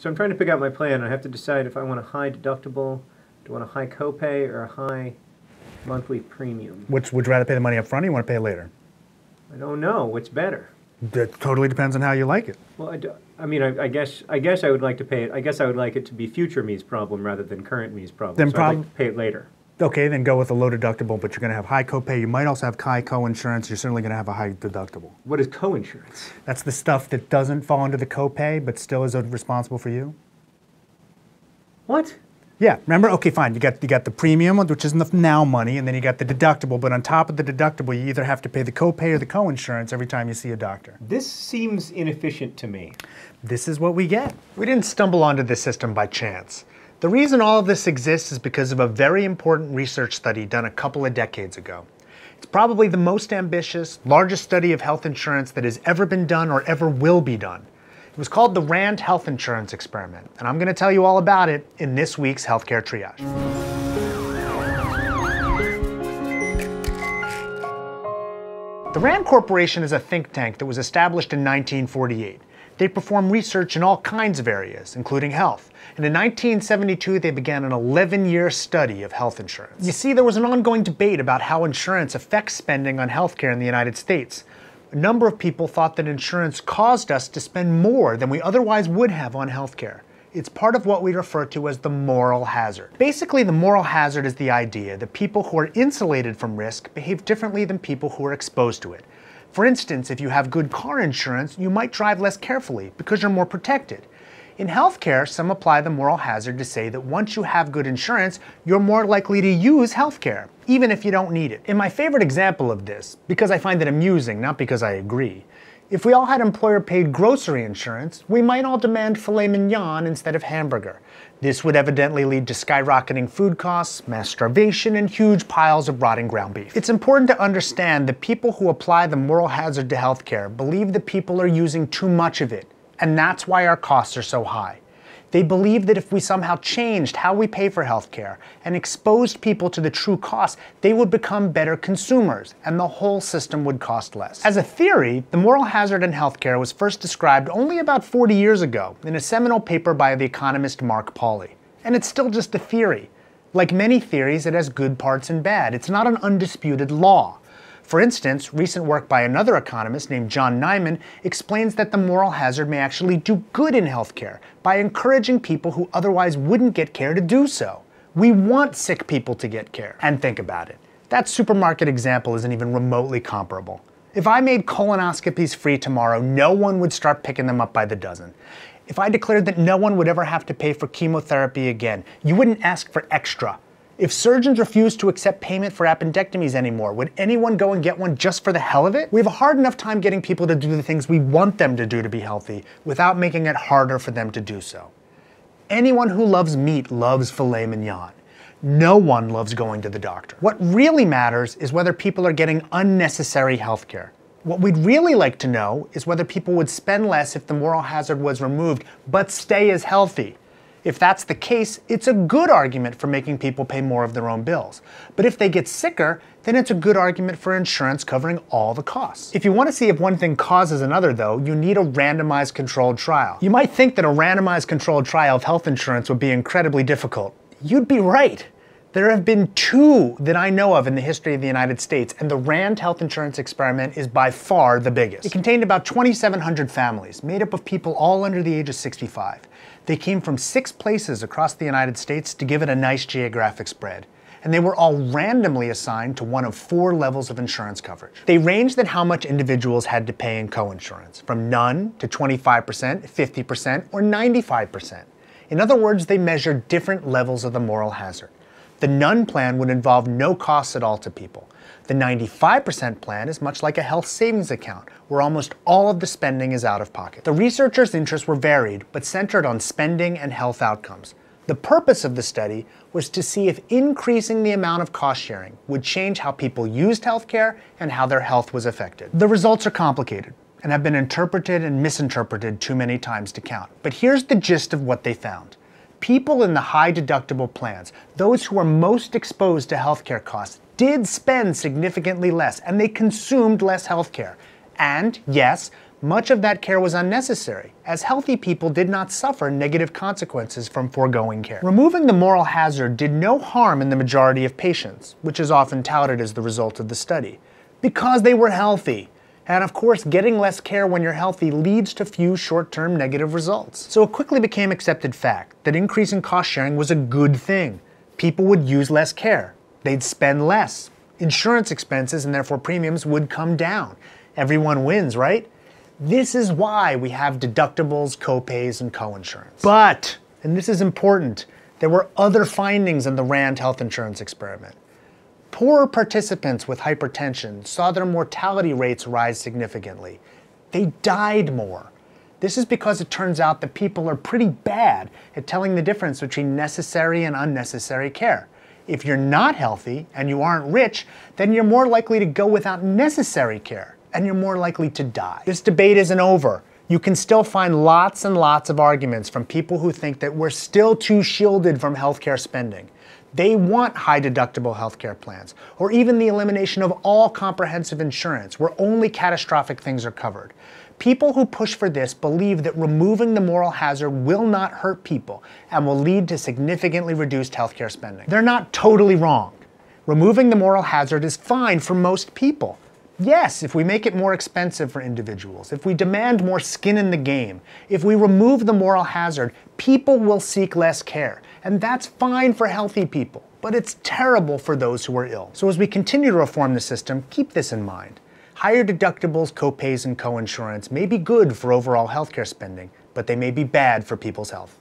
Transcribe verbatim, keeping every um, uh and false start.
So I'm trying to pick out my plan. I have to decide if I want a high deductible, do I want a high copay, or a high monthly premium. Which would you rather pay the money up front or you want to pay later? I don't know. What's better? That totally depends on how you like it. Well, I, do, I mean, I, I guess I guess I would like to pay it. I guess I would like it to be future me's problem rather than current me's problem. Then so prob I'd like to pay it later. Okay, then go with a low deductible, but you're going to have high copay. You might also have high co-insurance. You're certainly going to have a high deductible. What is co-insurance? That's the stuff that doesn't fall into the copay, but still is responsible for you. What? Yeah, remember? Okay, fine. You got you got the premium, which is enough now money, and then you got the deductible. But on top of the deductible, you either have to pay the copay or the co-insurance every time you see a doctor. This seems inefficient to me. This is what we get. We didn't stumble onto this system by chance. The reason all of this exists is because of a very important research study done a couple of decades ago. It's probably the most ambitious, largest study of health insurance that has ever been done or ever will be done. It was called the RAND Health Insurance Experiment, and I'm going to tell you all about it in this week's Healthcare Triage. The RAND Corporation is a think tank that was established in nineteen forty-eight. They perform research in all kinds of areas, including health. And in nineteen seventy-two, they began an eleven-year study of health insurance. You see, there was an ongoing debate about how insurance affects spending on healthcare in the United States. A number of people thought that insurance caused us to spend more than we otherwise would have on healthcare. It's part of what we refer to as the moral hazard. Basically, the moral hazard is the idea that people who are insulated from risk behave differently than people who are exposed to it. For instance, if you have good car insurance, you might drive less carefully because you're more protected. In healthcare, some apply the moral hazard to say that once you have good insurance, you're more likely to use healthcare, even if you don't need it. And my favorite example of this, because I find it amusing, not because I agree, if we all had employer-paid grocery insurance, we might all demand filet mignon instead of hamburger. This would evidently lead to skyrocketing food costs, mass starvation, and huge piles of rotting ground beef. It's important to understand that people who apply the moral hazard to healthcare believe that people are using too much of it, and that's why our costs are so high. They believe that if we somehow changed how we pay for healthcare and exposed people to the true cost, they would become better consumers and the whole system would cost less. As a theory, the moral hazard in healthcare was first described only about forty years ago in a seminal paper by the economist Mark Pauly. And it's still just a theory. Like many theories, it has good parts and bad. It's not an undisputed law. For instance, recent work by another economist named John Nyman explains that the moral hazard may actually do good in healthcare by encouraging people who otherwise wouldn't get care to do so. We want sick people to get care. And think about it. That supermarket example isn't even remotely comparable. If I made colonoscopies free tomorrow, no one would start picking them up by the dozen. If I declared that no one would ever have to pay for chemotherapy again, you wouldn't ask for extra. If surgeons refused to accept payment for appendectomies anymore, would anyone go and get one just for the hell of it? We have a hard enough time getting people to do the things we want them to do to be healthy without making it harder for them to do so. Anyone who loves meat loves filet mignon. No one loves going to the doctor. What really matters is whether people are getting unnecessary healthcare. What we'd really like to know is whether people would spend less if the moral hazard was removed, but stay as healthy. If that's the case, it's a good argument for making people pay more of their own bills. But if they get sicker, then it's a good argument for insurance covering all the costs. If you want to see if one thing causes another, though, you need a randomized controlled trial. You might think that a randomized controlled trial of health insurance would be incredibly difficult. You'd be right. There have been two that I know of in the history of the United States, and the RAND Health Insurance Experiment is by far the biggest. It contained about twenty-seven hundred families, made up of people all under the age of sixty-five. They came from six places across the United States to give it a nice geographic spread. And they were all randomly assigned to one of four levels of insurance coverage. They ranged at how much individuals had to pay in coinsurance, from none to twenty-five percent, fifty percent, or ninety-five percent. In other words, they measured different levels of the moral hazard. The none plan would involve no costs at all to people. The ninety-five percent plan is much like a health savings account, where almost all of the spending is out of pocket. The researchers' interests were varied, but centered on spending and health outcomes. The purpose of the study was to see if increasing the amount of cost sharing would change how people used healthcare and how their health was affected. The results are complicated and have been interpreted and misinterpreted too many times to count. But here's the gist of what they found. People in the high deductible plans, those who are most exposed to healthcare costs, did spend significantly less, and they consumed less healthcare. And yes, much of that care was unnecessary, as healthy people did not suffer negative consequences from foregoing care. Removing the moral hazard did no harm in the majority of patients, which is often touted as the result of the study, because they were healthy. And of course, getting less care when you're healthy leads to few short-term negative results. So it quickly became accepted fact that increasing cost sharing was a good thing. People would use less care. They'd spend less. Insurance expenses and therefore premiums would come down. Everyone wins, right? This is why we have deductibles, copays, and coinsurance. But, and this is important, there were other findings in the RAND Health Insurance Experiment. Poorer participants with hypertension saw their mortality rates rise significantly. They died more. This is because it turns out that people are pretty bad at telling the difference between necessary and unnecessary care. If you're not healthy and you aren't rich, then you're more likely to go without necessary care, and you're more likely to die. This debate isn't over. You can still find lots and lots of arguments from people who think that we're still too shielded from healthcare spending. They want high deductible healthcare plans, or even the elimination of all comprehensive insurance, where only catastrophic things are covered. People who push for this believe that removing the moral hazard will not hurt people and will lead to significantly reduced healthcare spending. They're not totally wrong. Removing the moral hazard is fine for most people. Yes, if we make it more expensive for individuals, if we demand more skin in the game, if we remove the moral hazard, people will seek less care. And that's fine for healthy people, but it's terrible for those who are ill. So as we continue to reform the system, keep this in mind. Higher deductibles, copays, and coinsurance may be good for overall healthcare spending, but they may be bad for people's health.